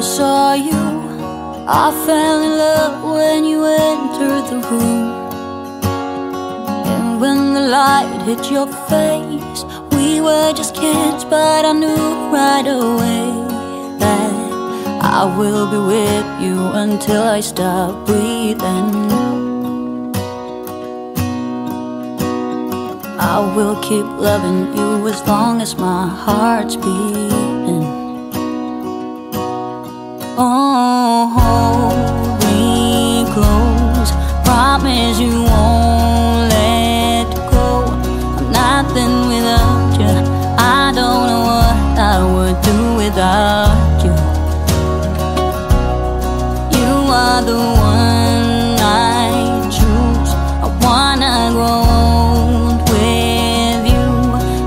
never saw you. I fell in love when you entered the room, and when the light hit your face, we were just kids, but I knew right away that I will be with you until I stop breathing. I will keep loving you as long as my heart's beating. Oh, hold me close, promise you won't let go. I'm nothing without you, I don't know what I would do without you. You are the one I choose, I wanna grow old with you.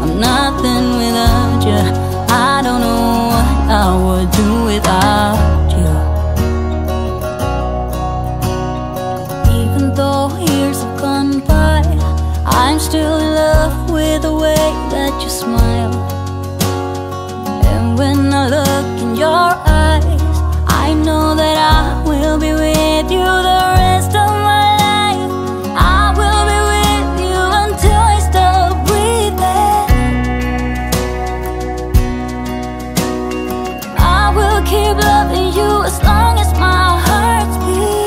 I'm nothing without you, I don't know what I would do without you. Still in love with the way that you smile, and when I look in your eyes, I know that I will be with you the rest of my life. I will be with you until I stop breathing. I will keep loving you as long as my heart's beating.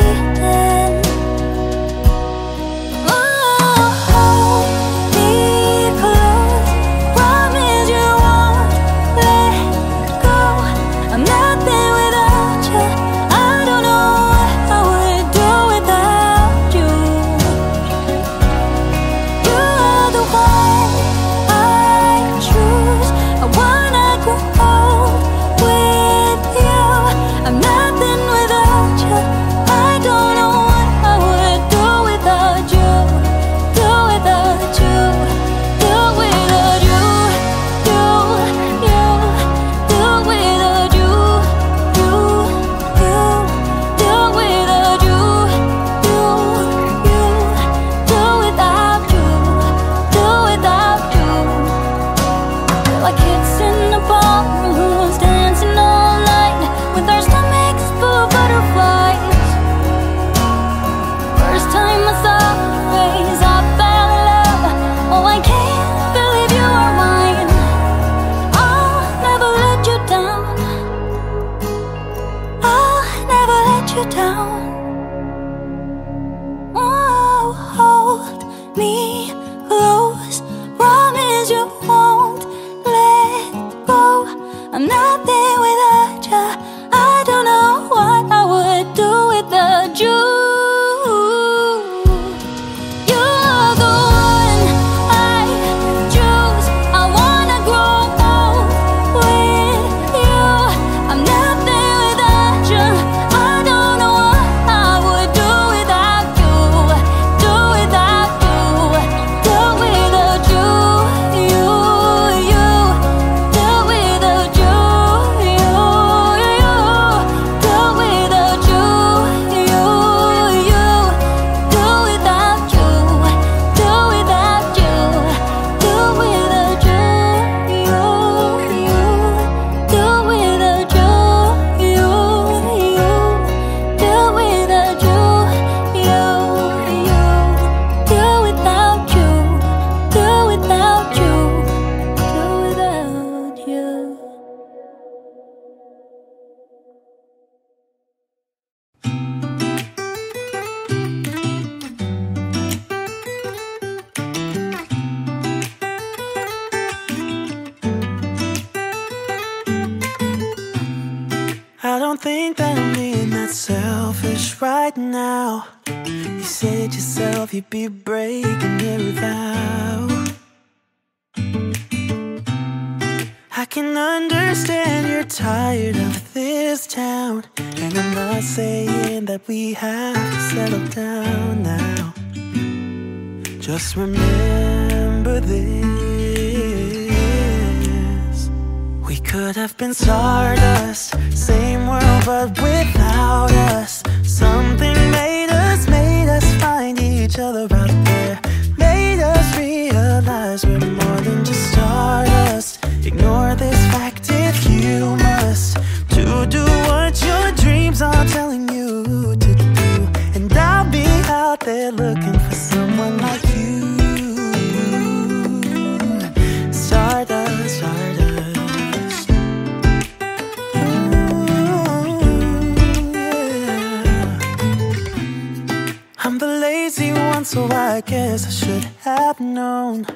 You'd be breaking it without. I can understand you're tired of this town, and I'm not saying that we have to settle down now. Just remember this: we could have been stardust, same world but without us. Something made us find each other out there, made us realize we're more than just stardust. Ignore this fact if you must, to do what you they're looking for someone like you. Stardust, stardust. Ooh, yeah. I'm the lazy one, so I guess I should have known.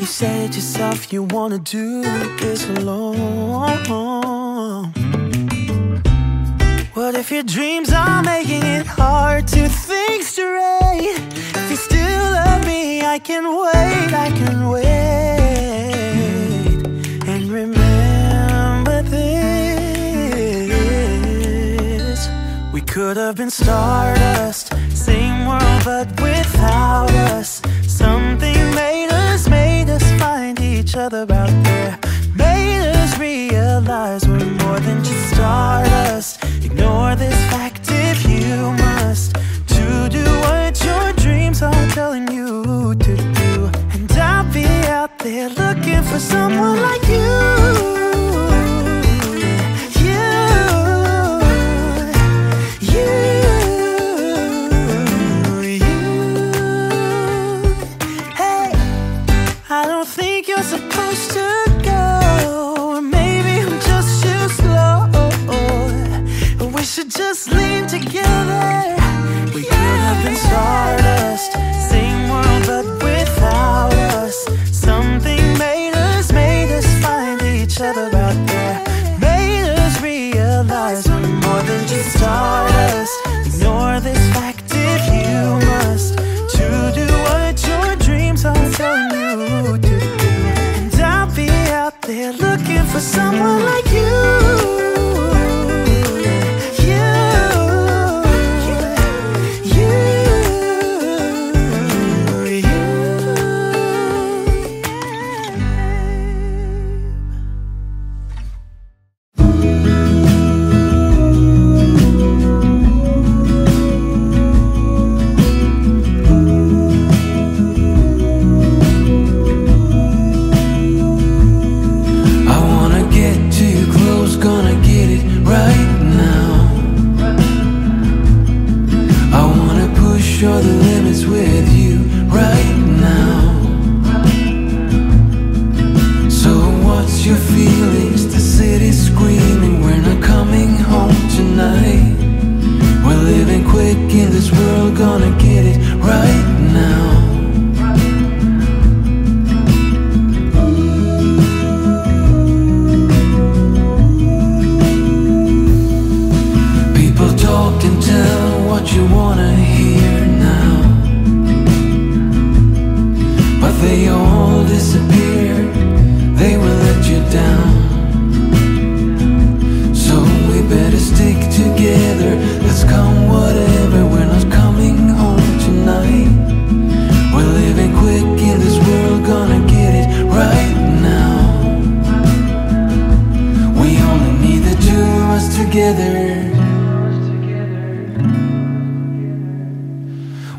You said yourself you wanna do this alone. What if your dreams are making it hard to think straight? If you still love me, I can wait, I can wait. And remember this: we could have been stardust, same world but without us. Something made us find each other out there. Made us realize we're more than just stardust. Ignore this fact if you must, to do what your dreams are telling you to do. And I'll be out there looking for someone like you. Just lean together. We could have been stardust, same world but without us. Something made us find each other out there. Made us realize we're more than just stardust. Ignore this fact if you must, to do what your dreams are telling you to do. And I'll be out there looking for someone like you.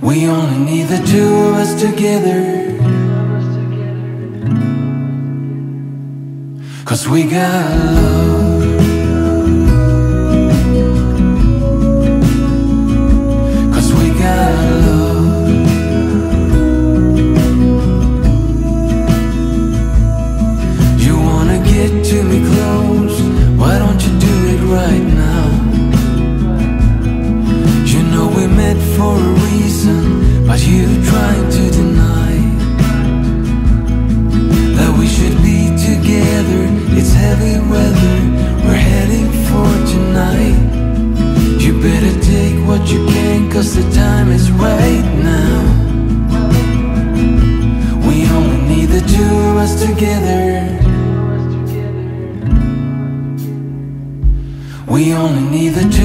We only need the two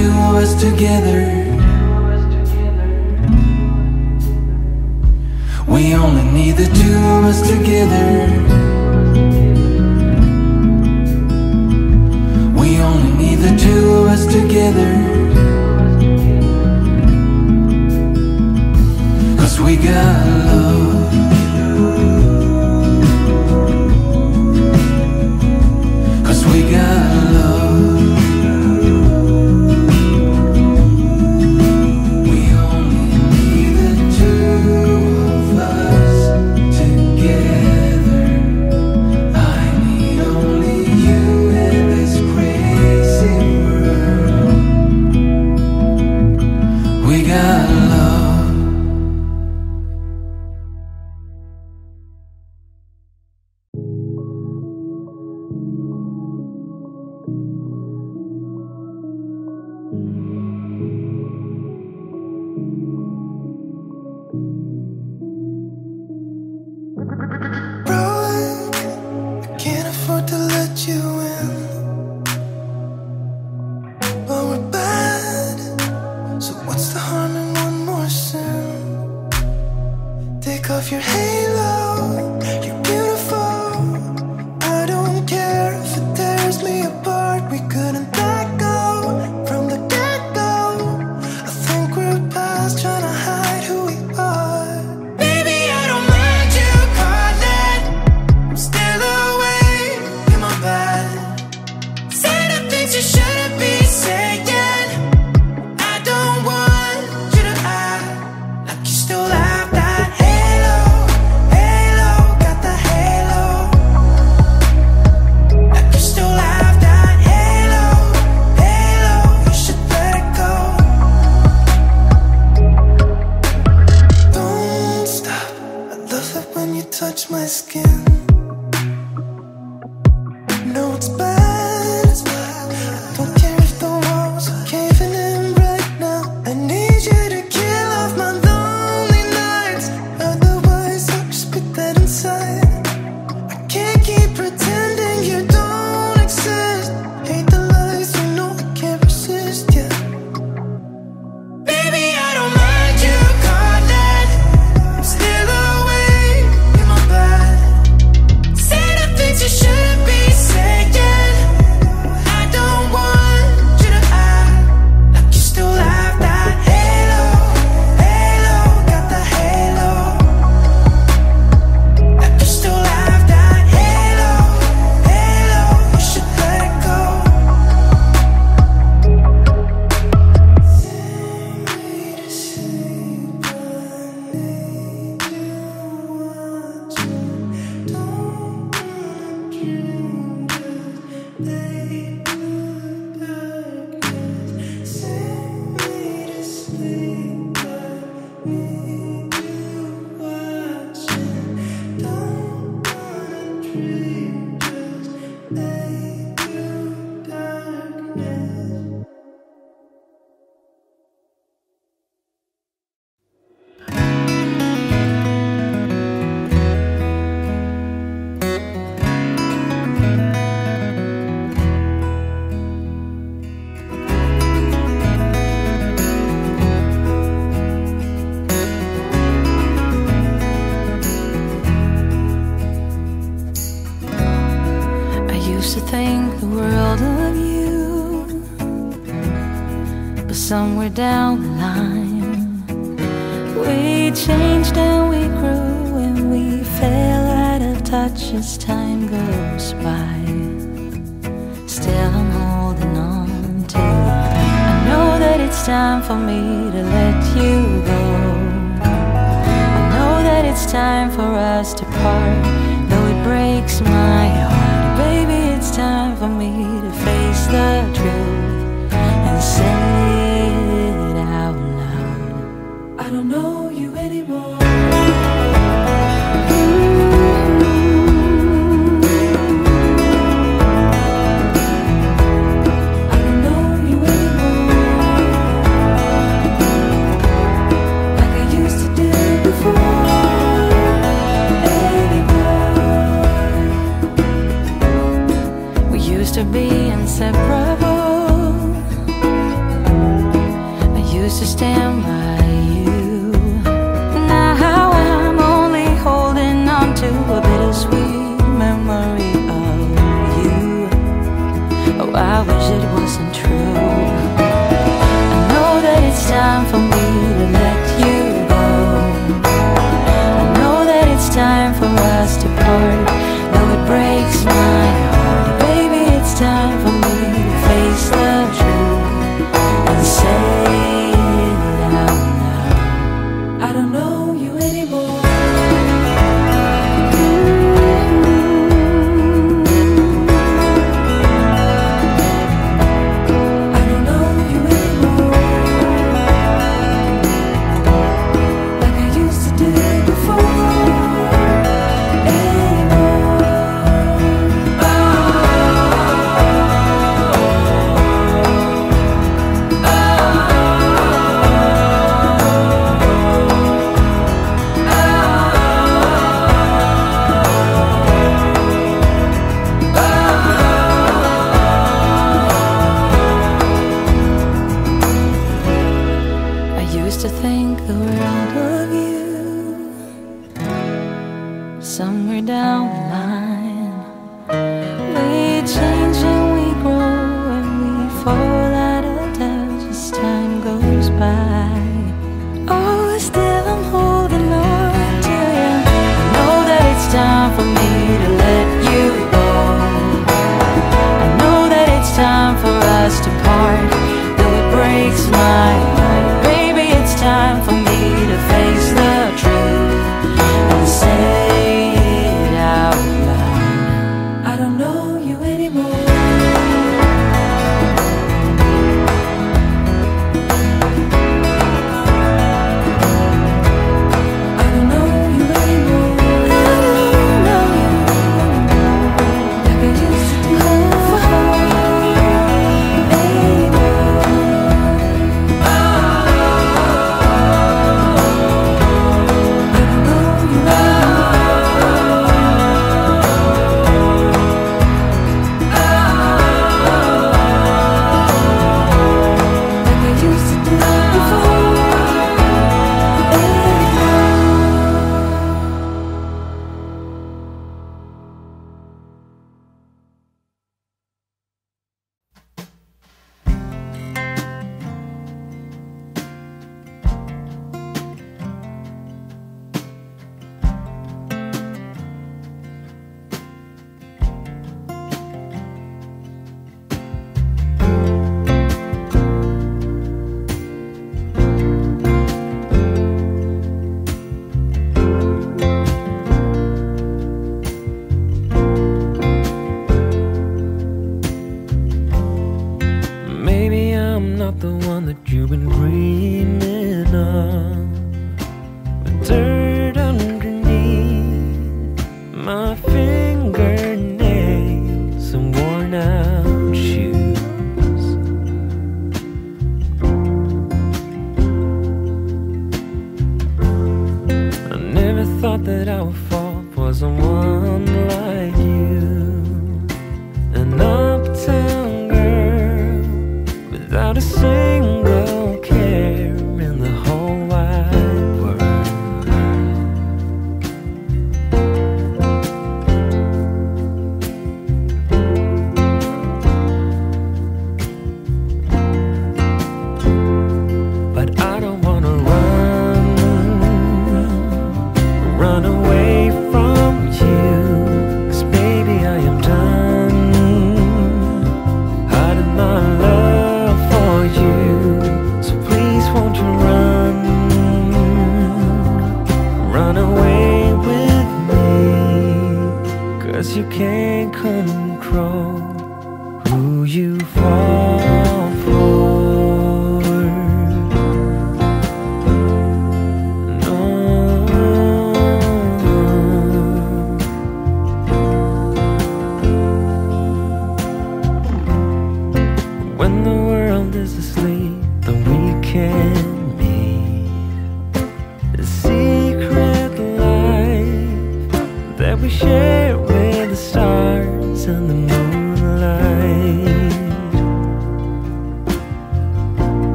sick of your halo. You're beautiful, I don't care if it tears me apart. We couldn't let go from the get-go. I think we're past trying to hide who we are. Baby, I don't mind you caught that. I'm still awake in my bed. Say the things you shouldn't be saying. Touch my skin. No, it's bad, it's bad. I don't care if the walls are caving in right now. I need you to kill off my lonely nights, otherwise I'll just be dead inside. I can't keep pretending you don't exist. Hate the lies, you know I can't resist, yeah. Baby, I don't mind you caught that. I'm still somewhere down the line, we changed and we grew and we fell out of touch as time goes by. Still I'm holding on to, I know that it's time for me to let you go. I know that it's time for us to part, though it breaks my heart. Baby, it's time for me to face the truth and say, I don't know you anymore. I don't know you anymore. Like I used to do before. Anymore. somewhere down the line. We change and we grow and we fall out of touch as time goes by. Oh, still I'm holding on to you. I know that it's time for me to let you go. I know that it's time for us to part, though it breaks my mind. Baby, it's time for me to face the truth and say it out loud. I don't know you anymore.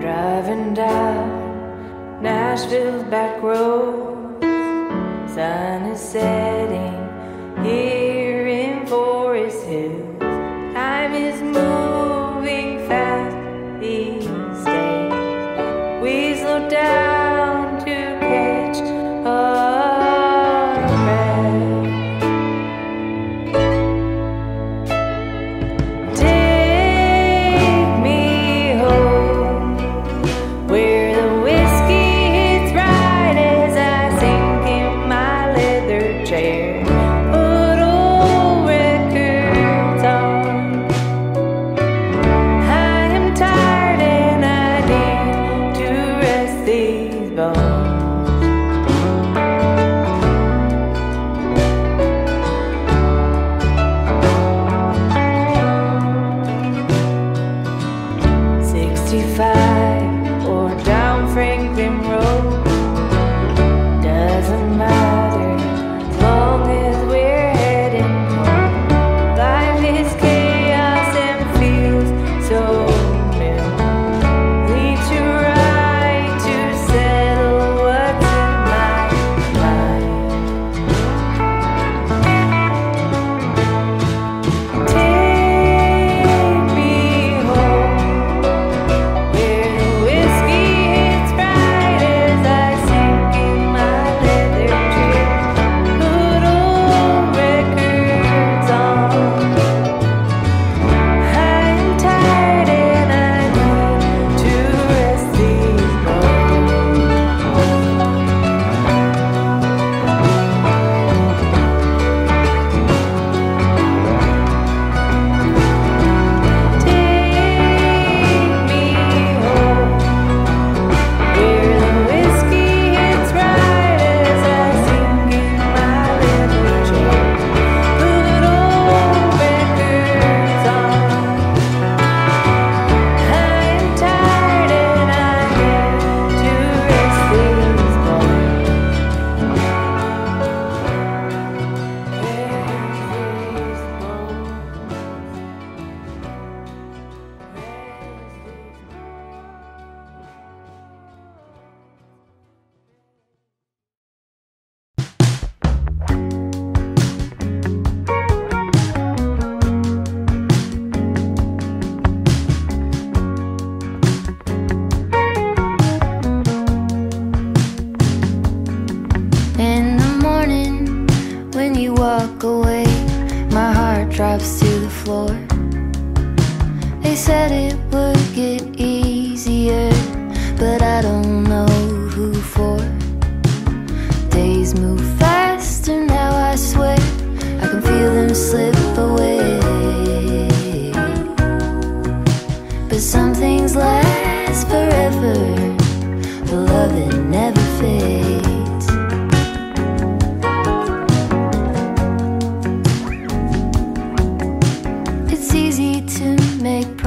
Driving down Nashville's back road, sun is setting here in Forest Hills. Time is moving fast these days. We slow down to catch a breath. Take me home, where the whiskey hits right as I sink in my leather chair. Or down Franklin Road, doesn't matter as long as we're heading home. Life is chaos and feels so new. Lead you right to settle what's in my life. Take me home, away, my heart drops to the floor. They said it would get easier, but I don't know who for. Days move faster now, I swear I can feel them slip away. But some things last forever, the love it never fades.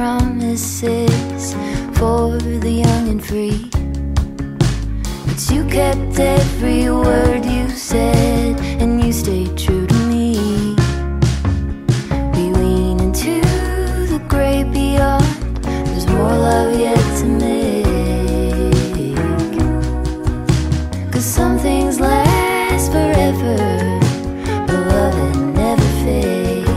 Promises for the young and free, but you kept every word you said, and you stayed true to me. We lean into the great beyond, there's more love yet to make. Cause some things last forever, but love it never fades.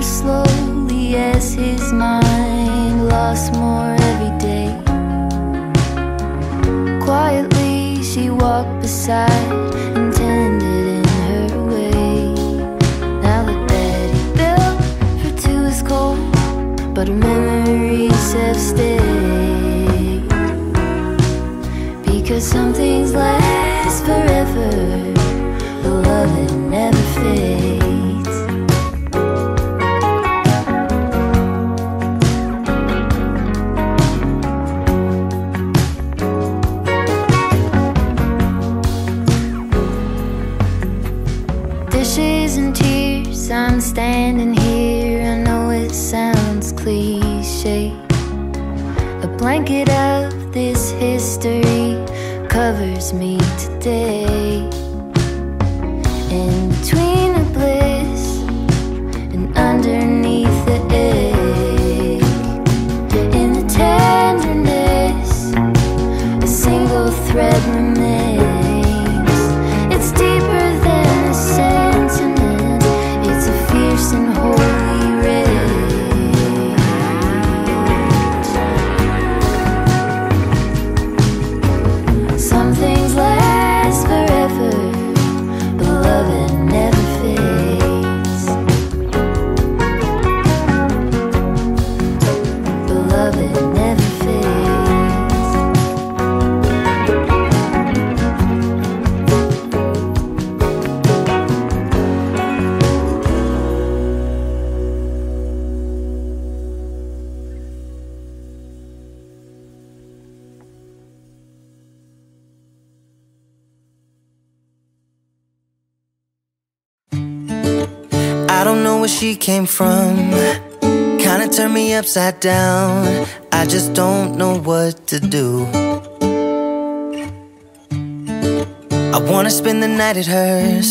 Slowly as his mind lost more every day. Quietly she walked beside and tended in her way. Now the bed he built for two is cold, but her memories have stayed. Because some things last forever, the love it never fades. I'm standing here, I know it sounds cliche. A blanket of this history covers me today. In between the bliss and underneath the ache, in the tenderness, a single thread remains. It's deeper than a sentiment, it's a fierce and holy came from, kinda turned me upside down. I just don't know what to do. I wanna spend the night at hers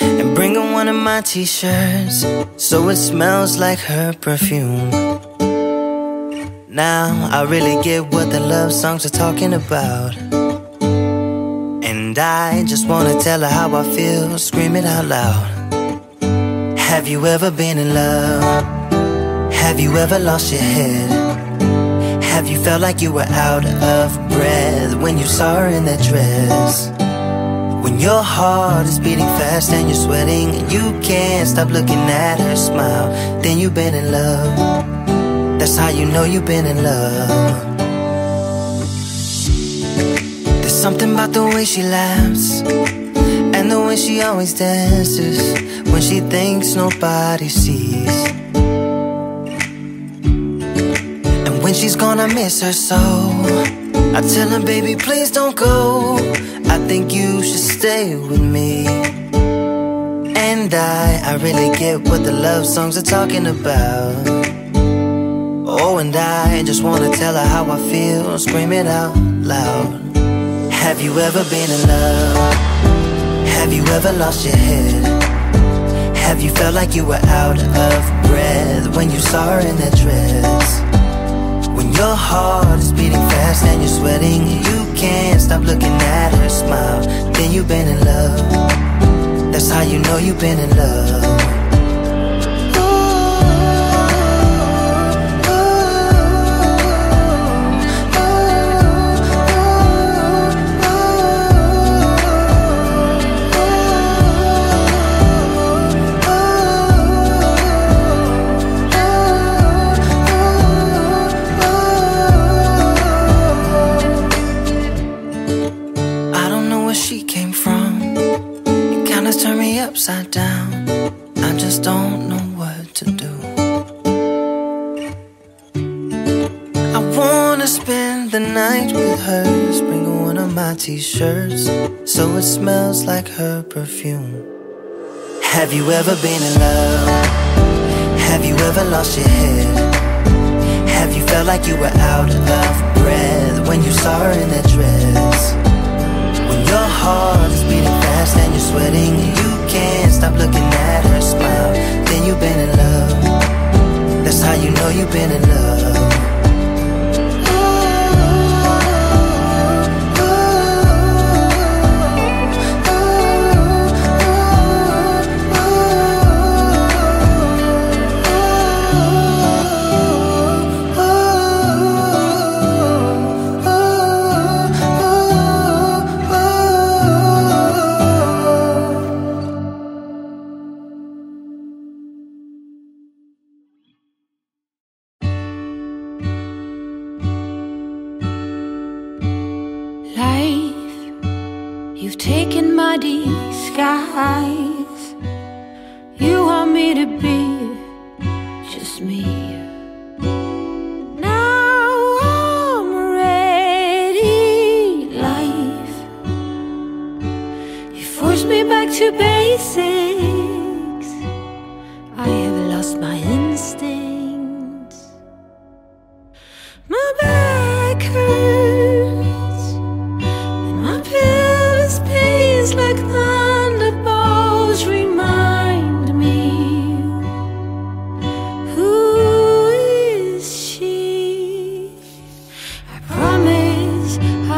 and bring her one of my t-shirts so it smells like her perfume. Now I really get what the love songs are talking about, and I just wanna tell her how I feel, scream it out loud. Have you ever been in love? Have you ever lost your head? Have you felt like you were out of breath when you saw her in that dress? When your heart is beating fast and you're sweating and you can't stop looking at her smile, then you've been in love. That's how you know you've been in love. There's something about the way she laughs and the way she always dances when she thinks nobody sees. And when she's gone I miss her so. I tell her, baby, please don't go, I think you should stay with me. And I really get what the love songs are talking about. Oh, and I just wanna tell her how I feel, scream it out loud. Have you ever been in love? Have you ever lost your head? Have you felt like you were out of breath when you saw her in that dress? When your heart is beating fast and you're sweating, you can't stop looking at her smile, then you've been in love. That's how you know you've been in love. Upside down, I just don't know what to do. I wanna spend the night with her, bring her one of my t-shirts so it smells like her perfume. Have you ever been in love? Have you ever lost your head? Have you felt like you were out of breath when you saw her in that dress? Your heart is beating fast and you're sweating and you can't stop looking at her smile, then you've been in love. That's how you know you've been in love. My back hurts.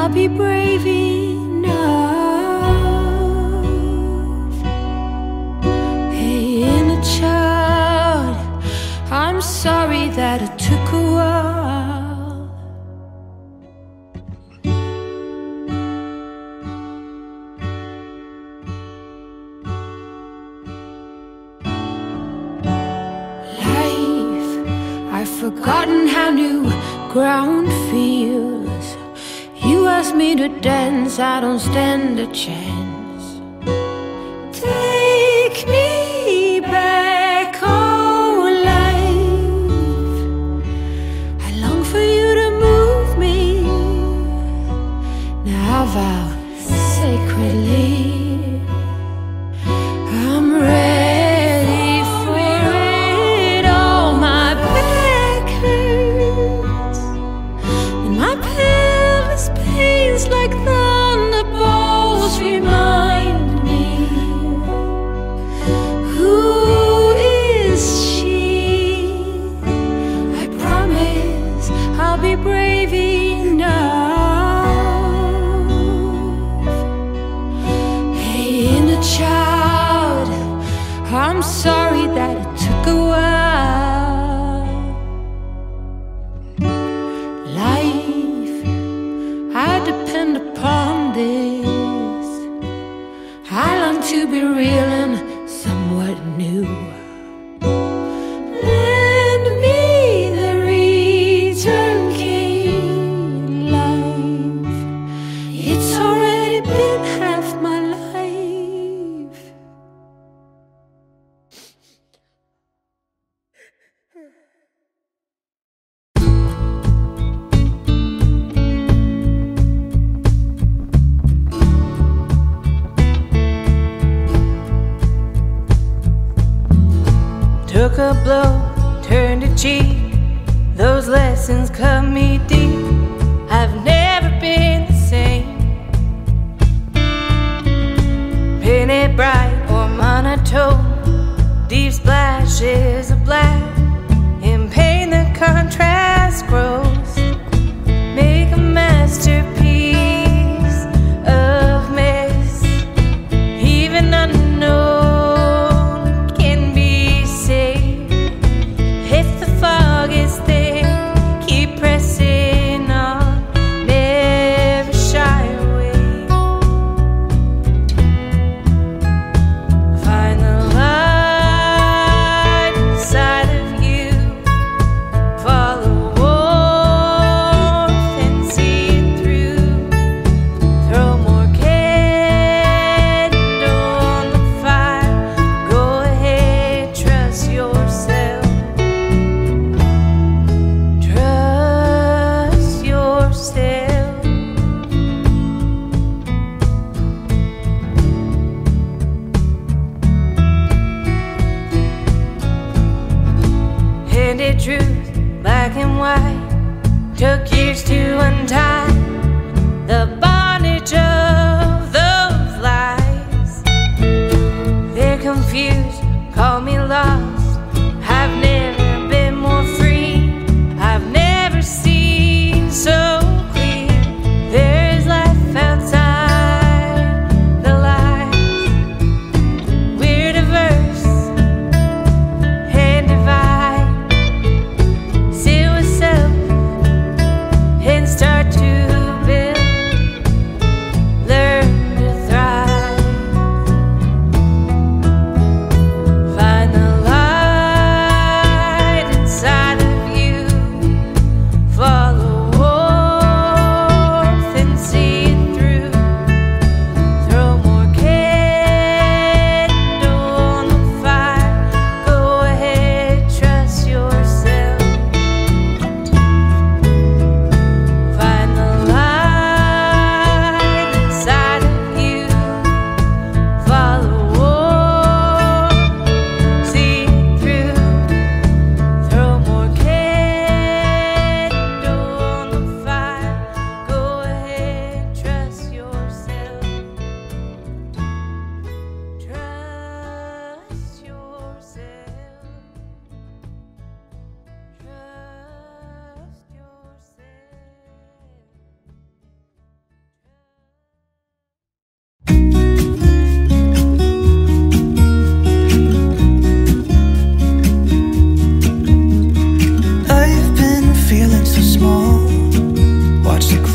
I'll be brave enough. Hey, inner child, I'm sorry that it took a while. Life, I've forgotten how new ground feels. You ask me to dance, I don't stand a chance. Take me back, oh life, I long for you to move me. Now I vow sacredly I'm ready for it. All my back hurts and my pains like thunderbolts remind me, who is she? I promise I'll be brave enough. Hey, inner child, I'm sorry that it took a while. I depend upon this. I long to be real and somewhat new. Lend me the return key, life. It's already been half my life. Took a blow, turned a cheek, those lessons cut me deep. I've never been the same. Pin it bright or monotone, deep splashes of black. In pain the contrast grows. Make a masterpiece of mess. Even unknown can be saved if the fog is thick. Keep pressing.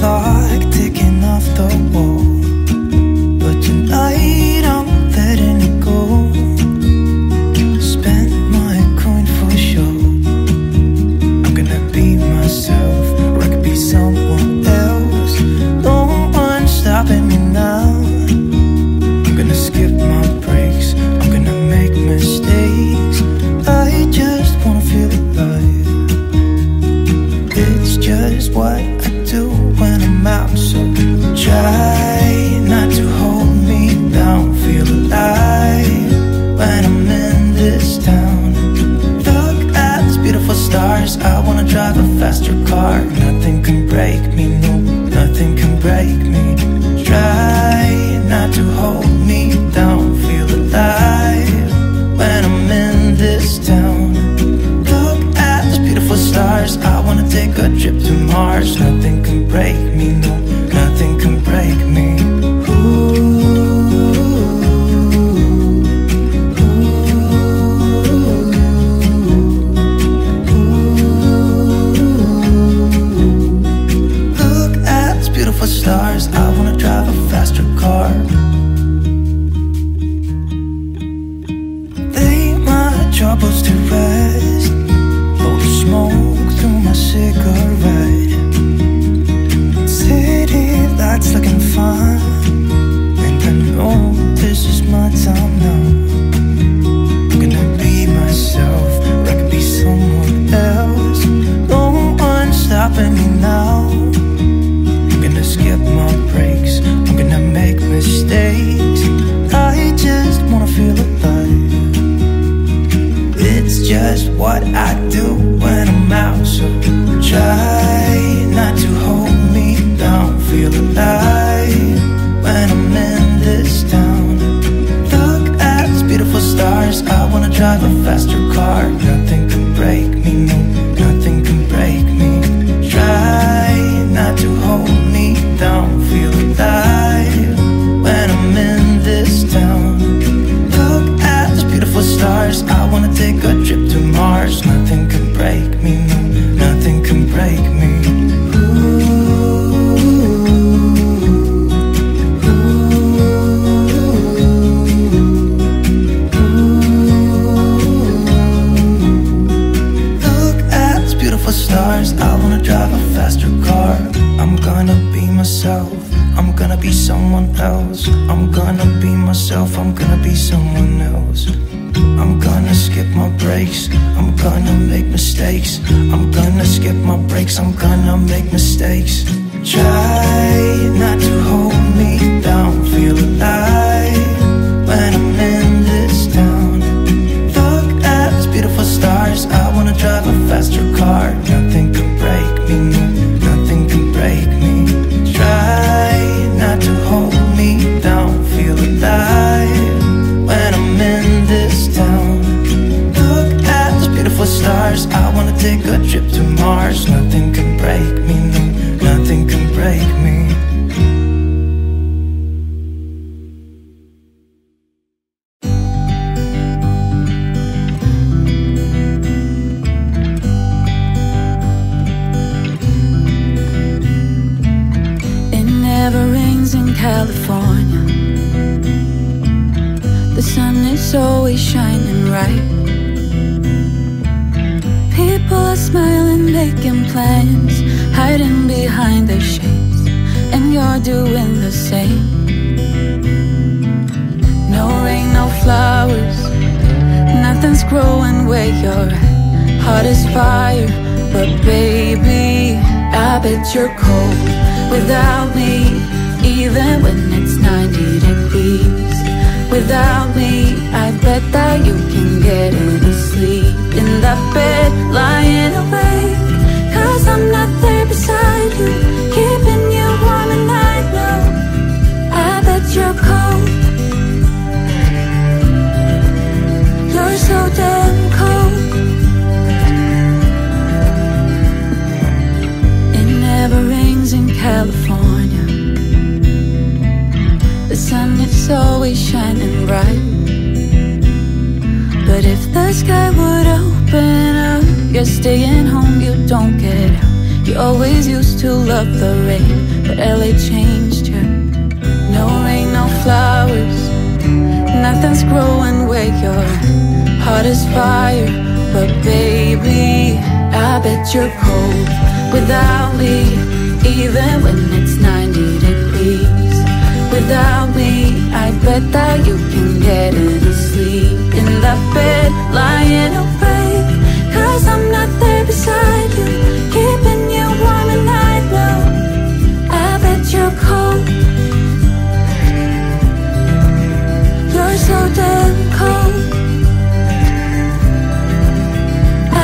clock ticking off the wall, but tonight I'm letting it go. Spent my coin for sure. I'm gonna be myself, or I could be someone else. No one's stopping me now. I'm gonna skip my breaks, I'm gonna make mistakes. I just wanna feel alive. It's just what I do when I'm out, so try not to hold me down. Feel alive when I'm in this town. Look at these beautiful stars, I wanna drive a faster car. Nothing can break me, no, nothing can break me. Try not to hold me down. Feel alive when I'm in this town. Look at these beautiful stars, I wanna take a trip to Mars. Nothing can break me, no, nothing can break me. Ooh. Look at these beautiful stars, I wanna drive a faster car. Lay my troubles to rest, blow the smoke through my cigarette. City lights looking fine, and I know this is my time now. I'm gonna be myself, or I could be someone else. No one's stopping me now. I'm gonna skip my breaks, I'm gonna make mistakes. I just wanna feel alive. It's just what I do when I'm out, so try not to hold me down. Feel alive when I'm in this town. Look at these beautiful stars, I wanna drive a faster car. Nothing can break me, no, nothing can break me. Try not to hold me down. Feel alive when I'm in this town. Look at these beautiful stars, I wanna take a trip to Mars. Nothing can break me, no, nothing can break me. I wanna drive a faster car. I'm gonna be myself, I'm gonna be someone else. I'm gonna be myself, I'm gonna be someone else. I'm gonna skip my breaks, I'm gonna make mistakes. I'm gonna skip my breaks, I'm gonna make mistakes. Try not to hold me down. Feel alive when I'm in this town. Look at these beautiful stars, I wanna drive a faster car. Nothing can break me, no, nothing can break me. Try not to hold me down. Feel alive when I'm in this town. Look at these beautiful stars, I wanna take a trip to Mars. Nothing can break me, no, nothing can break me. California, the sun is always shining bright. People are smiling, making plans, hiding behind their shades, and you're doing the same. No rain, no flowers, nothing's growing where you're at. Heart is fire, but baby, I bet you're cold without me. Even when it's 90 degrees, without me, I bet that you can get any sleep. In that bed, lying awake, 'cause I'm not there beside you, keeping you warm at night now. I bet you're cold, you're so damn cold. It never rains in California, sun is always shining bright. But if the sky would open up, you're staying home, you don't get out. You always used to love the rain, but LA changed you. No rain, no flowers, nothing's growing where your heart is fire. But baby, I bet you're cold without me, even when it's 90 degrees. Without me, I bet that you can get any sleep in the bed, lying awake, 'cause I'm not there beside you, keeping you warm at night. Now I bet you're cold, you're so damn cold.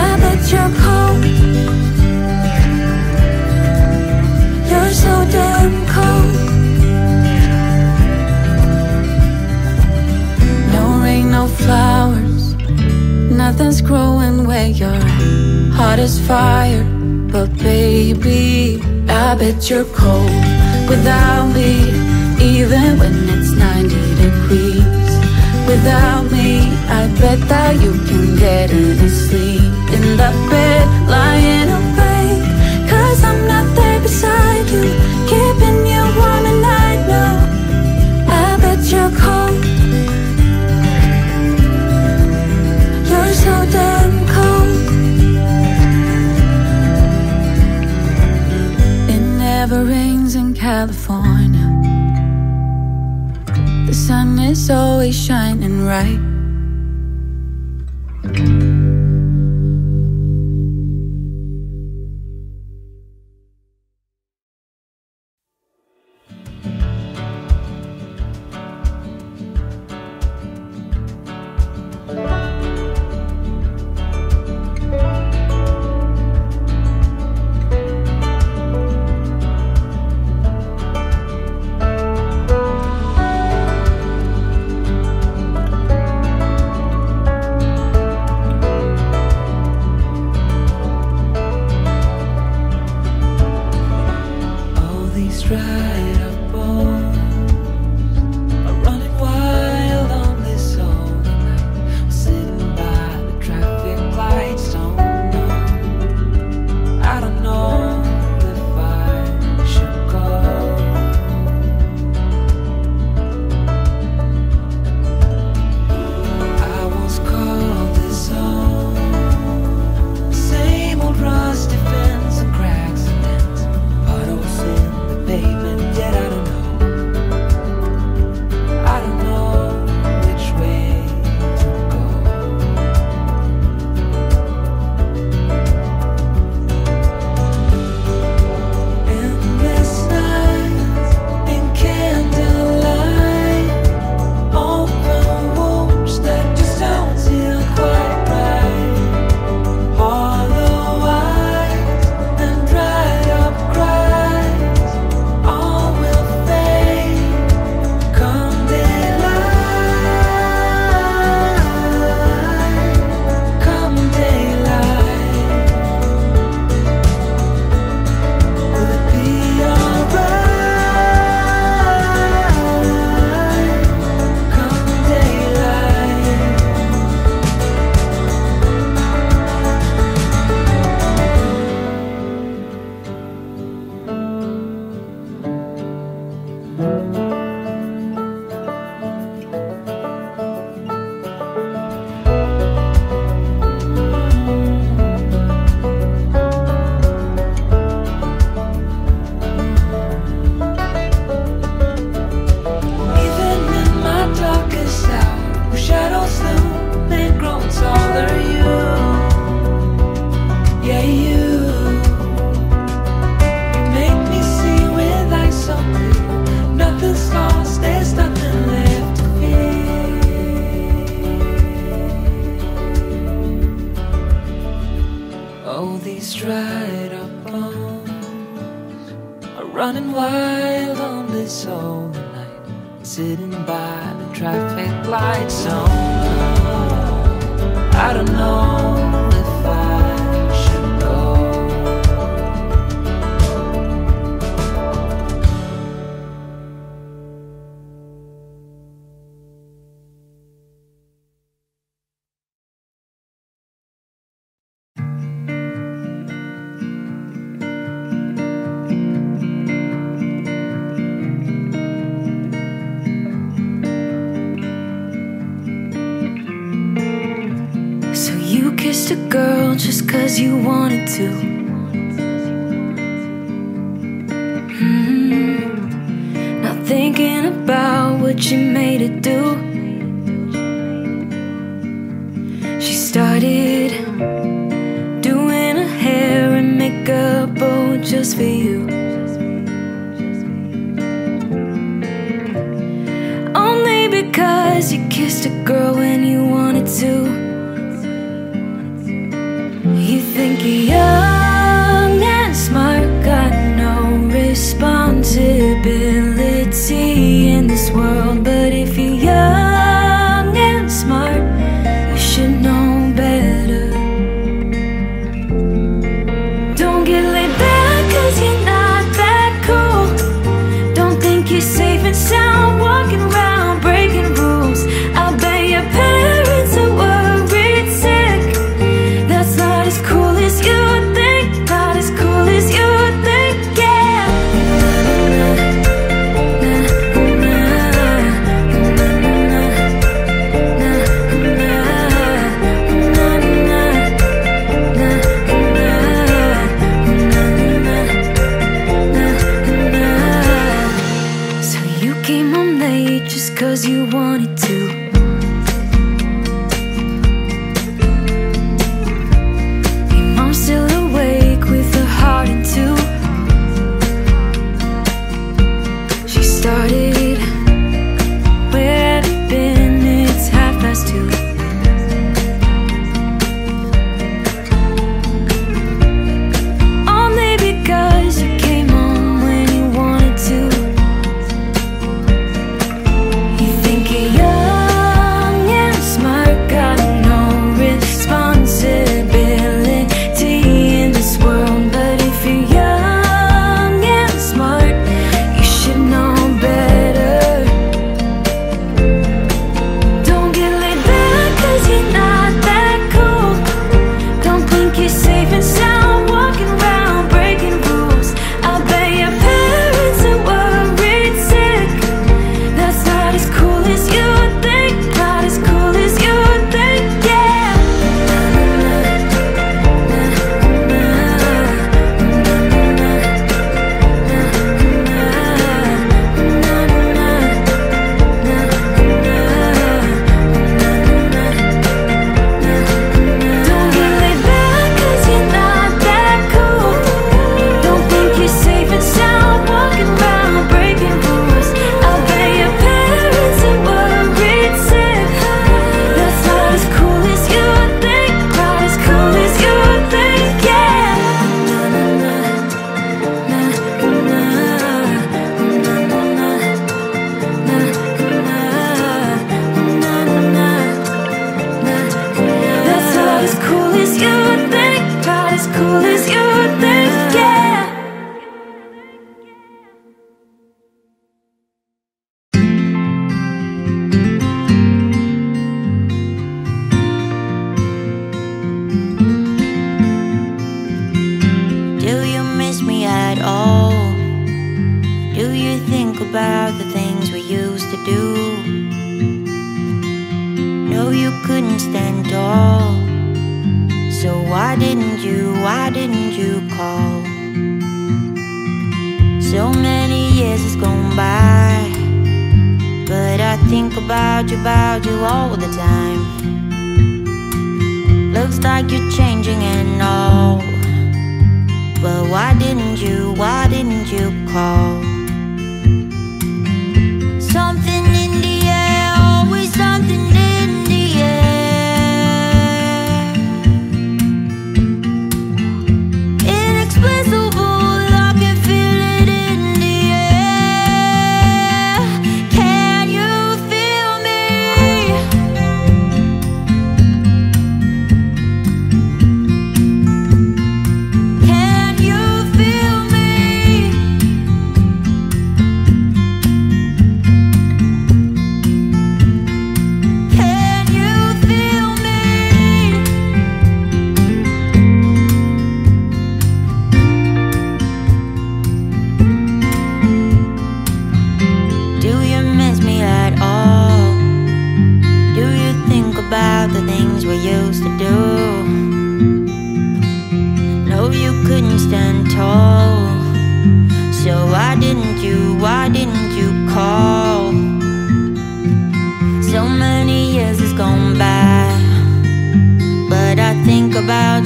I bet you're cold, you're so damn cold. No flowers, nothing's growing where your heart is fire. But baby, I bet you're cold without me, even when it's 90 degrees. Without me, I bet that you can get any sleep in the bed, lying awake, 'cause I'm not there beside you, keeping you warm at night. No, I bet you're cold, so damn cold. It never rains in California, the sun is always shining right. kissed a girl just cause you wanted to. Not thinking about what you made her do. She started doing her hair and makeup, oh, just for you. Only because you kissed a girl when you wanted to. You think you're young and smart, got no responsibility in this world. But if you're young and smart, you should know better. Don't get laid back cause you're not that cool. Don't think you're safe and sound walking around breaking rules. I bet your parents are worried sick. Not as cool as you think, not as cool as you think, yeah. So you came home late just cause you wanted to. Started, where have you been? It's 2:30. Only because you came home when you wanted to. You think you're young and smart, got no responsibility in this world. But if you're young and smart, you should know.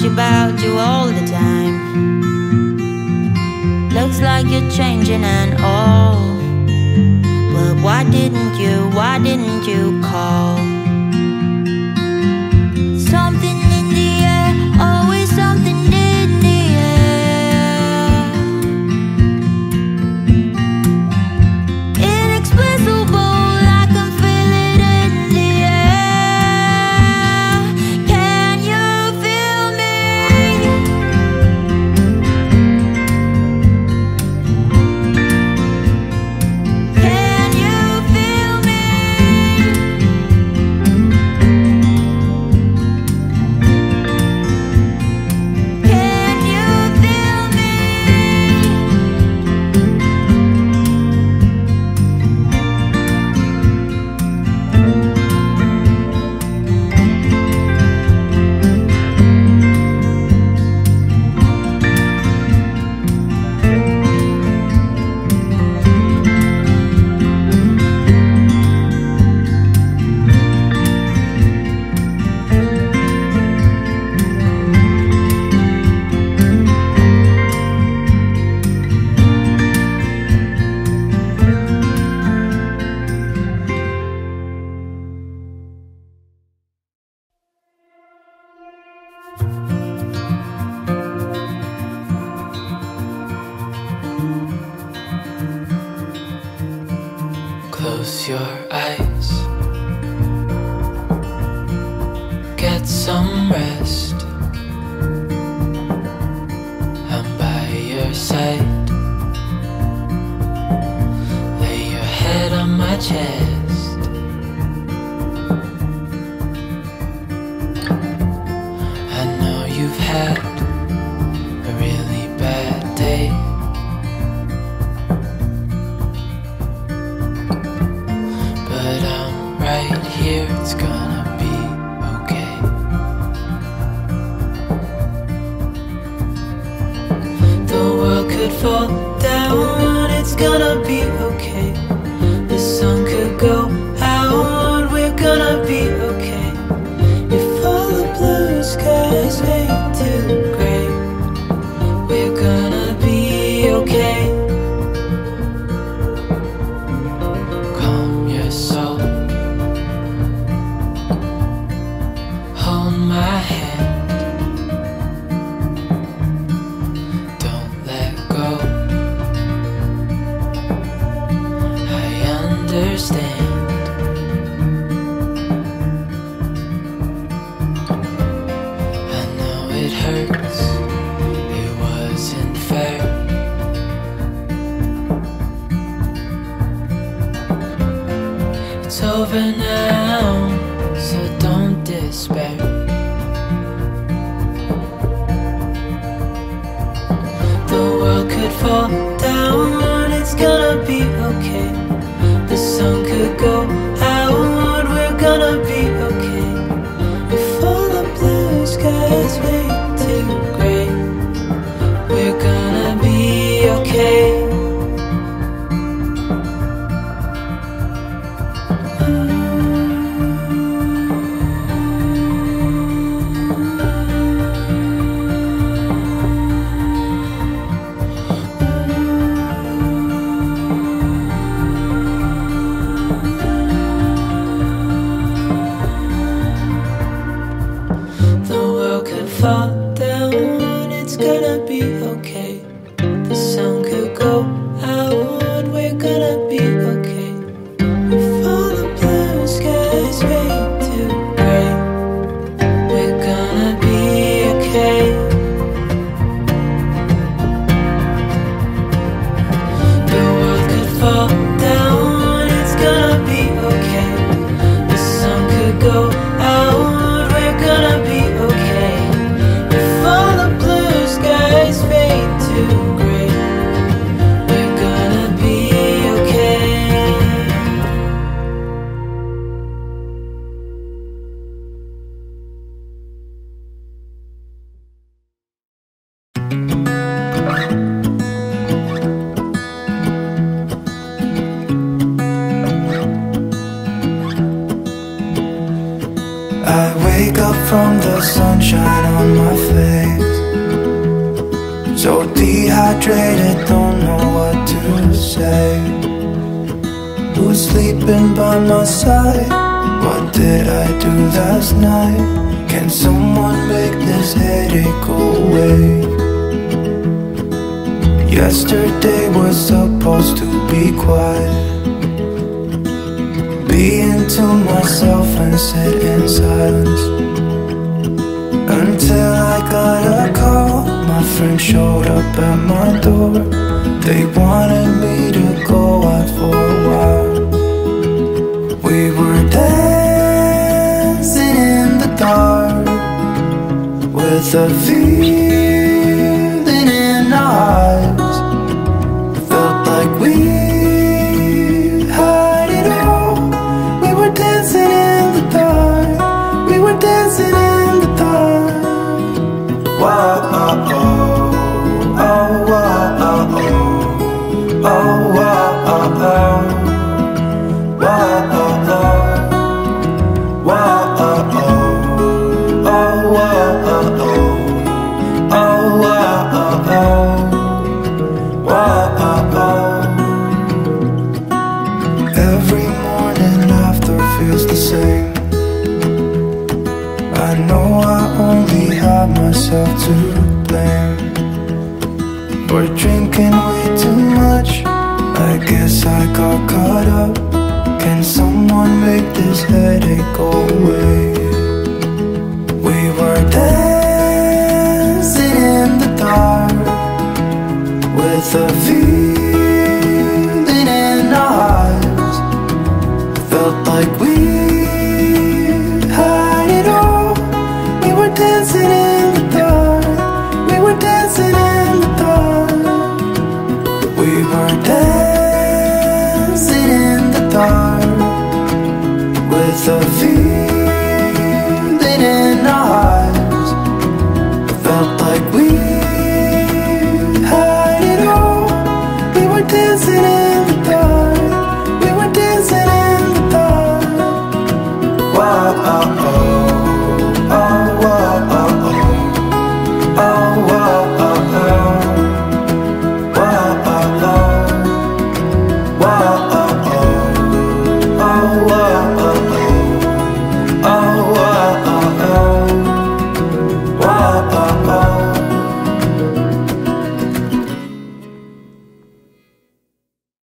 about you all the time. Looks like you're changing and all, but why didn't you call? Something in the air, always something in the air, inexplicable. Close your eyes, get some rest. I'm by your side, lay your head on my chest. I know you've had a really bad day. Right here, it's gonna be okay. The world could fall down, it's gonna be okay. The sun could go out, we're gonna be okay. If all the blue skies fade to gray, we're gonna be okay. It's over now, so don't despair. The world could fall down, it's gonna be okay. The sun could go out, we're gonna be okay. If all the blue skies fade to gray, we're gonna be okay. From the sunshine on my face. dehydrated, don't know what to say. Who's sleeping by my side? What did I do last night? Can someone make this headache go away? Yesterday was supposed to be quiet, being to myself and sit in silence, until I got a call. My friend showed up at my door. They wanted me to go out for a while. We were dancing in the dark with a feeling in our eyes. The